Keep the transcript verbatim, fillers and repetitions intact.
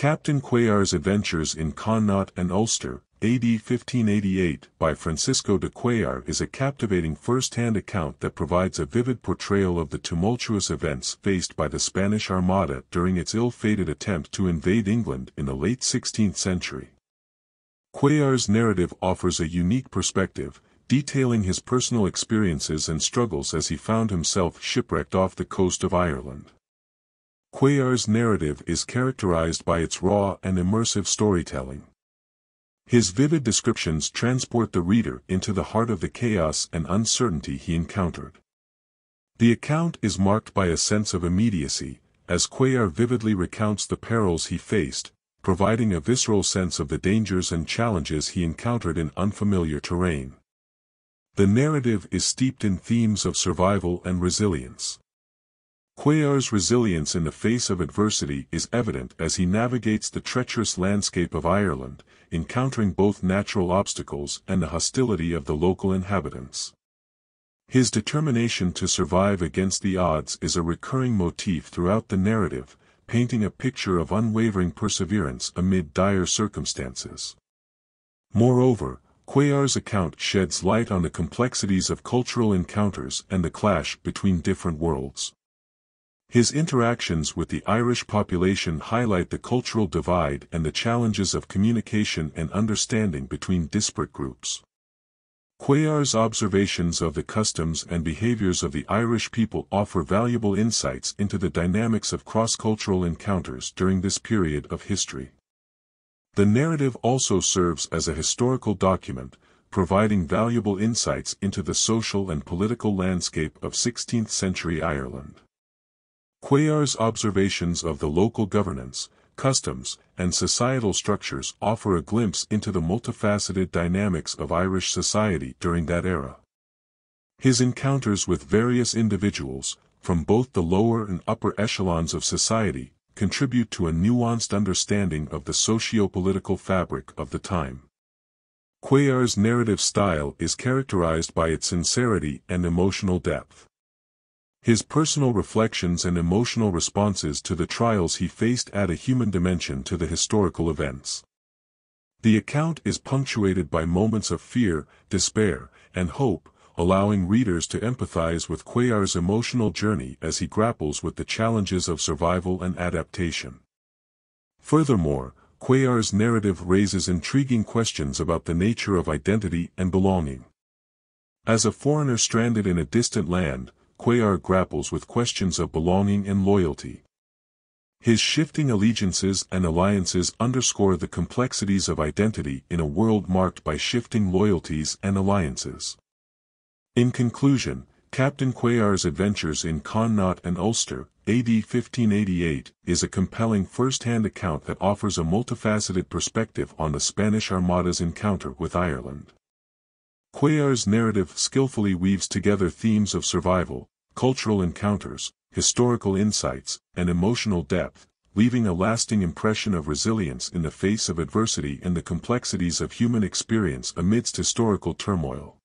Captain Cuellar's Adventures in Connaught and Ulster, A D fifteen eighty-eight, by Francisco de Cuellar is a captivating first-hand account that provides a vivid portrayal of the tumultuous events faced by the Spanish Armada during its ill-fated attempt to invade England in the late sixteenth century. Cuellar's narrative offers a unique perspective, detailing his personal experiences and struggles as he found himself shipwrecked off the coast of Ireland. Cuellar's narrative is characterized by its raw and immersive storytelling. His vivid descriptions transport the reader into the heart of the chaos and uncertainty he encountered. The account is marked by a sense of immediacy, as Cuellar vividly recounts the perils he faced, providing a visceral sense of the dangers and challenges he encountered in unfamiliar terrain. The narrative is steeped in themes of survival and resilience. Cuellar's resilience in the face of adversity is evident as he navigates the treacherous landscape of Ireland, encountering both natural obstacles and the hostility of the local inhabitants. His determination to survive against the odds is a recurring motif throughout the narrative, painting a picture of unwavering perseverance amid dire circumstances. Moreover, Cuellar's account sheds light on the complexities of cultural encounters and the clash between different worlds. His interactions with the Irish population highlight the cultural divide and the challenges of communication and understanding between disparate groups. Cuellar's observations of the customs and behaviors of the Irish people offer valuable insights into the dynamics of cross-cultural encounters during this period of history. The narrative also serves as a historical document, providing valuable insights into the social and political landscape of sixteenth century Ireland. Cuellar's observations of the local governance, customs, and societal structures offer a glimpse into the multifaceted dynamics of Irish society during that era. His encounters with various individuals, from both the lower and upper echelons of society, contribute to a nuanced understanding of the socio-political fabric of the time. Cuellar's narrative style is characterized by its sincerity and emotional depth. His personal reflections and emotional responses to the trials he faced add a human dimension to the historical events. The account is punctuated by moments of fear, despair, and hope, allowing readers to empathize with Cuellar's emotional journey as he grapples with the challenges of survival and adaptation. Furthermore, Cuellar's narrative raises intriguing questions about the nature of identity and belonging. As a foreigner stranded in a distant land, Cuellar grapples with questions of belonging and loyalty. His shifting allegiances and alliances underscore the complexities of identity in a world marked by shifting loyalties and alliances. In conclusion, Captain Cuellar's Adventures in Connaught and Ulster, A D fifteen eighty-eight, is a compelling first-hand account that offers a multifaceted perspective on the Spanish Armada's encounter with Ireland. Cuellar's narrative skillfully weaves together themes of survival, cultural encounters, historical insights, and emotional depth, leaving a lasting impression of resilience in the face of adversity and the complexities of human experience amidst historical turmoil.